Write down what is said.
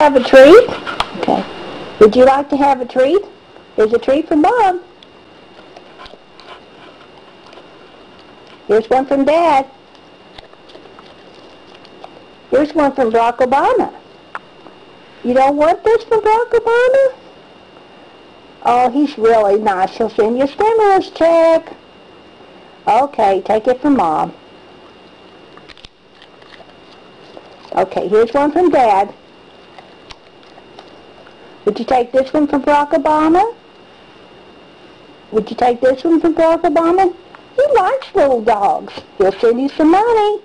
Have a treat? Okay. Would you like to have a treat? Here's a treat from Mom. Here's one from Dad. Here's one from Barack Obama. You don't want this from Barack Obama? Oh, he's really nice. He'll send you a stimulus check. Okay, take it from Mom. Okay, here's one from Dad. Would you take this one from Barack Obama? Would you take this one from Barack Obama? He likes little dogs. He'll send you some money.